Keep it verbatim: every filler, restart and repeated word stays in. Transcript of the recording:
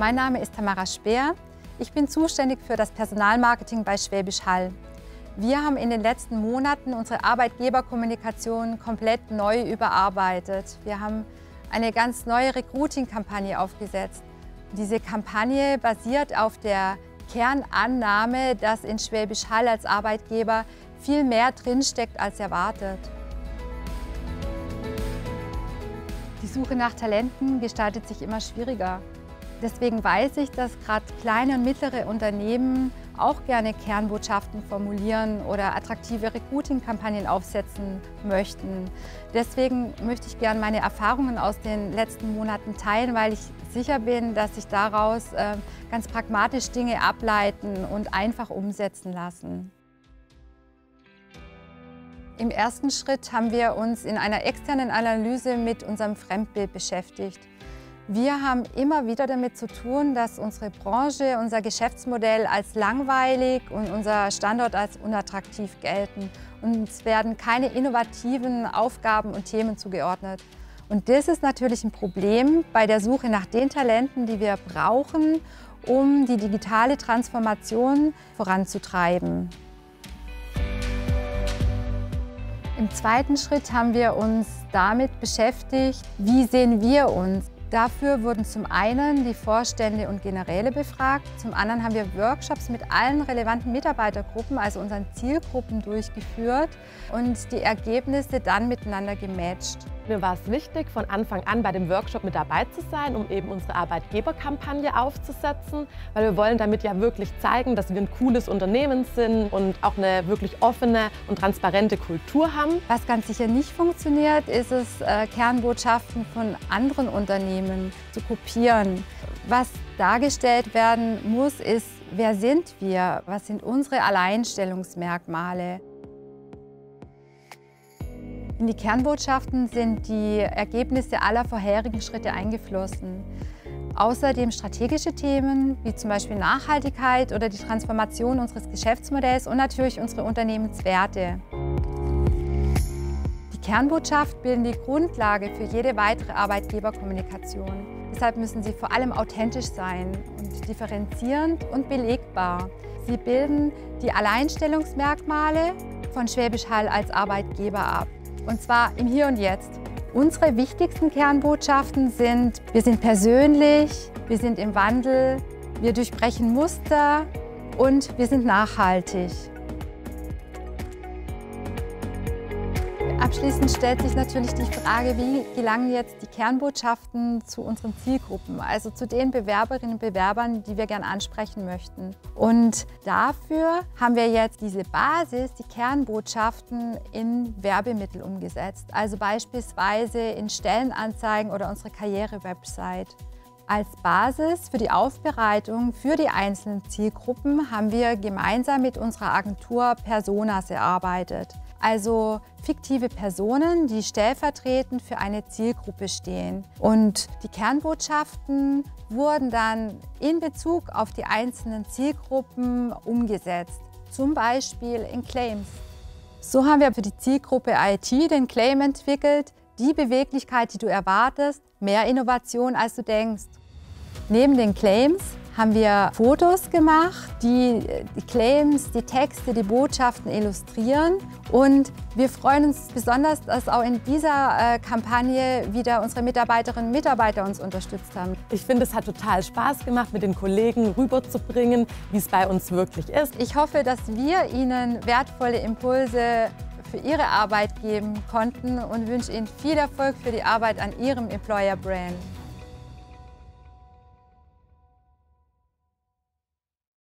Mein Name ist Tamara Speer. Ich bin zuständig für das Personalmarketing bei Schwäbisch Hall. Wir haben in den letzten Monaten unsere Arbeitgeberkommunikation komplett neu überarbeitet. Wir haben eine ganz neue Recruiting-Kampagne aufgesetzt. Diese Kampagne basiert auf der Kernannahme, dass in Schwäbisch Hall als Arbeitgeber viel mehr drinsteckt als erwartet. Die Suche nach Talenten gestaltet sich immer schwieriger. Deswegen weiß ich, dass gerade kleine und mittlere Unternehmen auch gerne Kernbotschaften formulieren oder attraktive Recruiting-Kampagnen aufsetzen möchten. Deswegen möchte ich gerne meine Erfahrungen aus den letzten Monaten teilen, weil ich sicher bin, dass sich daraus ganz pragmatisch Dinge ableiten und einfach umsetzen lassen. Im ersten Schritt haben wir uns in einer externen Analyse mit unserem Fremdbild beschäftigt. Wir haben immer wieder damit zu tun, dass unsere Branche, unser Geschäftsmodell als langweilig und unser Standort als unattraktiv gelten. Uns werden keine innovativen Aufgaben und Themen zugeordnet. Und das ist natürlich ein Problem bei der Suche nach den Talenten, die wir brauchen, um die digitale Transformation voranzutreiben. Im zweiten Schritt haben wir uns damit beschäftigt, wie sehen wir uns? Dafür wurden zum einen die Vorstände und Generäle befragt, zum anderen haben wir Workshops mit allen relevanten Mitarbeitergruppen, also unseren Zielgruppen, durchgeführt und die Ergebnisse dann miteinander gematcht. Mir war es wichtig, von Anfang an bei dem Workshop mit dabei zu sein, um eben unsere Arbeitgeberkampagne aufzusetzen, weil wir wollen damit ja wirklich zeigen, dass wir ein cooles Unternehmen sind und auch eine wirklich offene und transparente Kultur haben. Was ganz sicher nicht funktioniert, ist es, Kernbotschaften von anderen Unternehmen zu kopieren. Was dargestellt werden muss, ist, wer sind wir? Was sind unsere Alleinstellungsmerkmale? In die Kernbotschaften sind die Ergebnisse aller vorherigen Schritte eingeflossen. Außerdem strategische Themen wie zum Beispiel Nachhaltigkeit oder die Transformation unseres Geschäftsmodells und natürlich unsere Unternehmenswerte. Die Kernbotschaft bilden die Grundlage für jede weitere Arbeitgeberkommunikation. Deshalb müssen sie vor allem authentisch sein und differenzierend und belegbar. Sie bilden die Alleinstellungsmerkmale von Schwäbisch Hall als Arbeitgeber ab. Und zwar im Hier und Jetzt. Unsere wichtigsten Kernbotschaften sind: Wir sind persönlich, wir sind im Wandel, wir durchbrechen Muster und wir sind nachhaltig. Abschließend stellt sich natürlich die Frage, wie gelangen jetzt die Kernbotschaften zu unseren Zielgruppen, also zu den Bewerberinnen und Bewerbern, die wir gern ansprechen möchten. Und dafür haben wir jetzt diese Basis, die Kernbotschaften, in Werbemittel umgesetzt, also beispielsweise in Stellenanzeigen oder unsere Karriere-Website. Als Basis für die Aufbereitung für die einzelnen Zielgruppen haben wir gemeinsam mit unserer Agentur Personas erarbeitet. Also fiktive Personen, die stellvertretend für eine Zielgruppe stehen. Und die Kernbotschaften wurden dann in Bezug auf die einzelnen Zielgruppen umgesetzt, zum Beispiel in Claims. So haben wir für die Zielgruppe I T den Claim entwickelt: Die Beweglichkeit, die du erwartest, mehr Innovation, als du denkst. Neben den Claims haben wir Fotos gemacht, die die Claims, die Texte, die Botschaften illustrieren. Und wir freuen uns besonders, dass auch in dieser Kampagne wieder unsere Mitarbeiterinnen und Mitarbeiter uns unterstützt haben. Ich finde, es hat total Spaß gemacht, mit den Kollegen rüberzubringen, wie es bei uns wirklich ist. Ich hoffe, dass wir Ihnen wertvolle Impulse für Ihre Arbeit geben konnten und wünsche Ihnen viel Erfolg für die Arbeit an Ihrem Employer Brand.